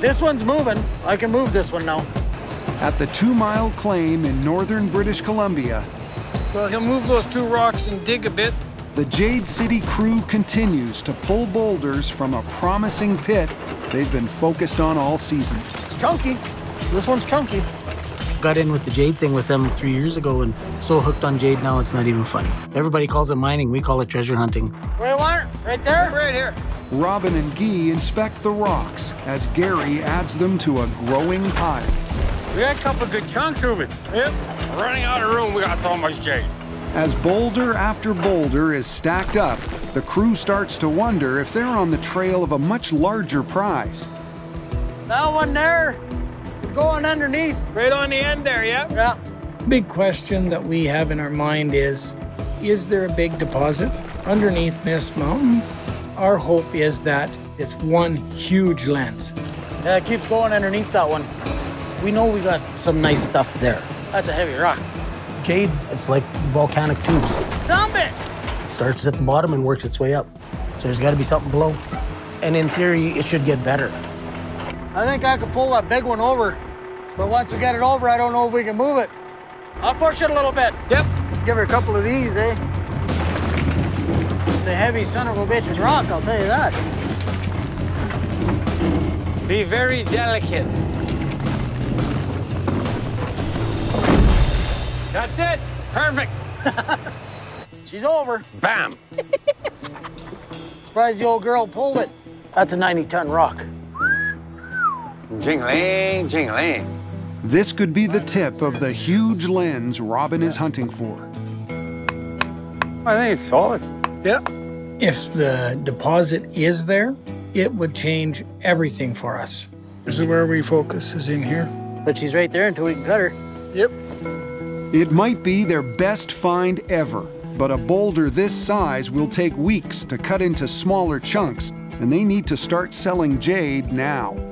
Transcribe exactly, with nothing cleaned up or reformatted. This one's moving. I can move this one now. At the two-mile claim in northern British Columbia. Well, he'll move those two rocks and dig a bit. The Jade City crew continues to pull boulders from a promising pit they've been focused on all season. It's chunky. This one's chunky. Got in with the Jade thing with them three years ago and so hooked on Jade now it's not even funny. Everybody calls it mining, we call it treasure hunting. Where you want it? Right there? Right here. Robin and Guy inspect the rocks as Gary adds them to a growing pile. We got a couple good chunks of it. Yep. Running out of room, we got so much Jade. As boulder after boulder is stacked up, the crew starts to wonder if they're on the trail of a much larger prize. That one there, going underneath. Right on the end there, yeah? Yeah. Big question that we have in our mind is, is there a big deposit underneath this mountain? Our hope is that it's one huge lens. Yeah, it keeps going underneath that one. We know we got some nice stuff there. That's a heavy rock. Jade, it's like volcanic tubes. Something! It starts at the bottom and works its way up. So there's got to be something below. And in theory, it should get better. I think I could pull that big one over. But once we get it over, I don't know if we can move it. I'll push it a little bit. Yep. Give her a couple of these, eh? It's a heavy son of a bitch's rock, I'll tell you that. Be very delicate. That's it. Perfect. She's over. Bam. Surprised the old girl pulled it. That's a ninety ton rock. Jingling, jingling. This could be the tip of the huge lens Robin is hunting for. I think it's solid. Yep. If the deposit is there, it would change everything for us. This is where we focus, is in here. But she's right there until we can cut her. Yep. It might be their best find ever, but a boulder this size will take weeks to cut into smaller chunks, and they need to start selling Jade now.